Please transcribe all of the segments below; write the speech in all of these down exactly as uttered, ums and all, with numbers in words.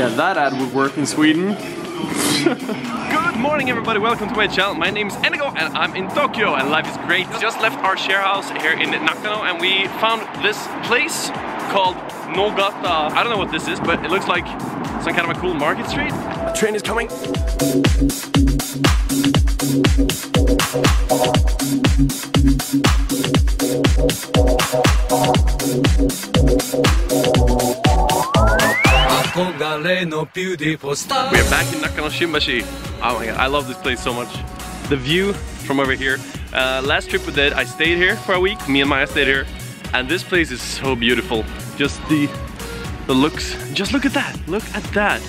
Yeah, that ad would work in Sweden. Good morning everybody, welcome to my channel. My name is Endigo and I'm in Tokyo and life is great. Just left our share house here in Nakano and we found this place called Nogata. I don't know what this is, but it looks like some kind of a cool market street. A train is coming. We are back in Nakano Shimbashi. Oh my god, I love this place so much. The view from over here. Uh, last trip we did, I stayed here for a week. Me and Maya stayed here. And this place is so beautiful. Just the the looks. Just look at that. Look at that.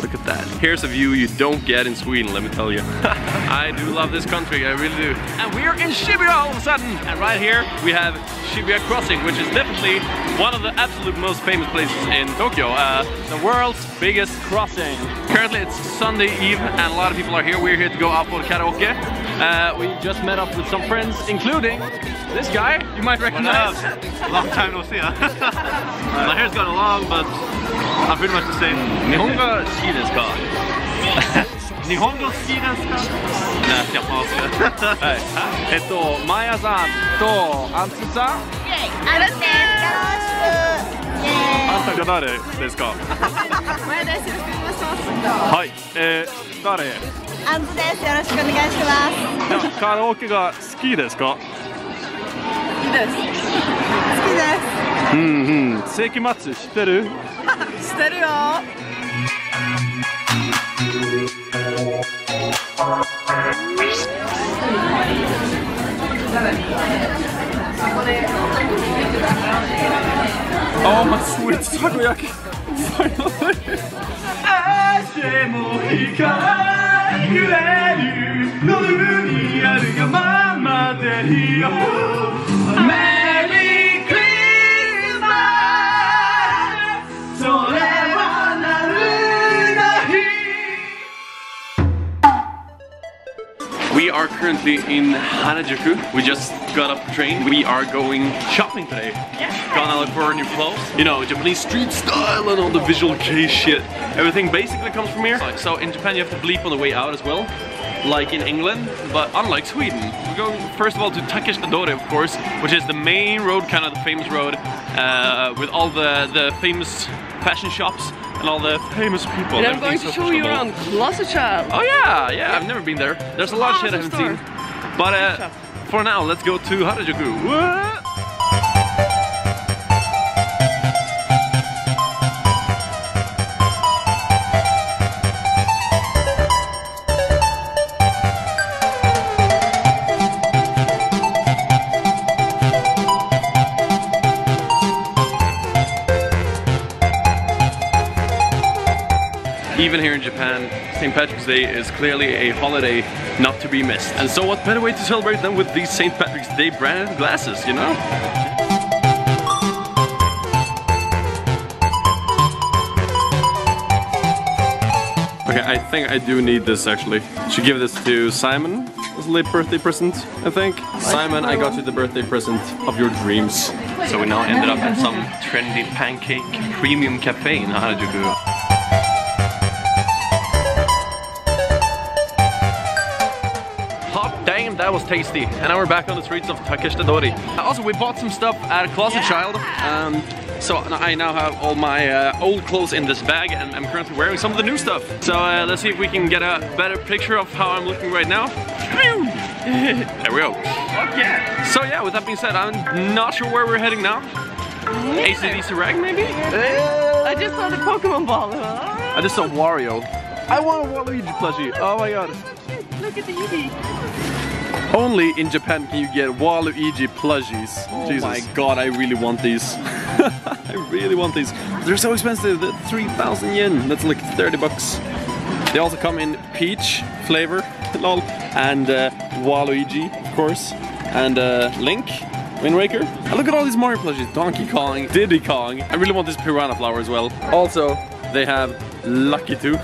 Look at that. Here's a view you don't get in Sweden, let me tell you. I do love this country, I really do. And we're in Shibuya all of a sudden. And right here we have Shibuya Crossing, which is definitely one of the absolute most famous places in Tokyo. Uh, the world's biggest crossing. Currently it's Sunday Eve and a lot of people are here. We're here to go out for karaoke. Uh, we just met up with some friends, including this guy you might recognize. Long time no see. Huh? My hair's gone long, but I'm pretty much the same. Nihongo ski desu ka? Nihongo ski desu ka? Nah, Japanese. Etto, Maya-san to Anzu-san. Yay! Anzu-san dare desu ka? Maya desu. Hi. Eh, dare? Anzu desu. Yoroshiku onegai shimasu. Karaoke ga suki desu ka? Suki desu. Suki desu. Hmm, hmm. Seikimatsu, shiteru? Oh, my sweet takoyaki! Finally! We are currently in Harajuku. We just got off the train. We are going shopping today. Yeah. Gonna look for new clothes. You know, Japanese street style and all the visual kei shit. Everything basically comes from here. So in Japan you have to bleep on the way out as well. Like in England, but unlike Sweden. We're going first of all to Takeshita Dori, of course, which is the main road, kind of the famous road, uh, with all the, the famous fashion shops and all the famous people. And I'm going to show you around Closet. Oh yeah, yeah, I've never been there. There's a lot of shit I haven't seen. But uh, for now, let's go to Harajuku. What? Even here in Japan, Saint Patrick's Day is clearly a holiday not to be missed. And so what better way to celebrate than with these Saint Patrick's Day branded glasses, you know? Okay, I think I do need this actually. Should give this to Simon as a late birthday present, I think. Simon, I got you the birthday present of your dreams. So we now ended up at some trendy pancake premium cafe in Harajuku. Damn, that was tasty. And now we're back on the streets of Takeshita Dori. Also, we bought some stuff at Closet yeah. Child. Um, so I now have all my uh, old clothes in this bag and I'm currently wearing some of the new stuff. So uh, let's see if we can get a better picture of how I'm looking right now. There we go. Yeah. So yeah, with that being said, I'm not sure where we're heading now. Yeah. A C D C rag maybe? Yeah. I just saw the Pokemon ball. I just saw Wario. I want a Waluigi plushie. Oh my god. Look at the Eevee. Only in Japan can you get Waluigi plushies. Oh Jesus. My god, I really want these. I really want these. They're so expensive. They're three thousand yen. That's like thirty bucks. They also come in peach flavor, lol, and uh, Waluigi, of course, and uh, Link, Wind Waker. And look at all these Mario plushies. Donkey Kong, Diddy Kong. I really want this Piranha Flower as well. Also, they have Lucky too.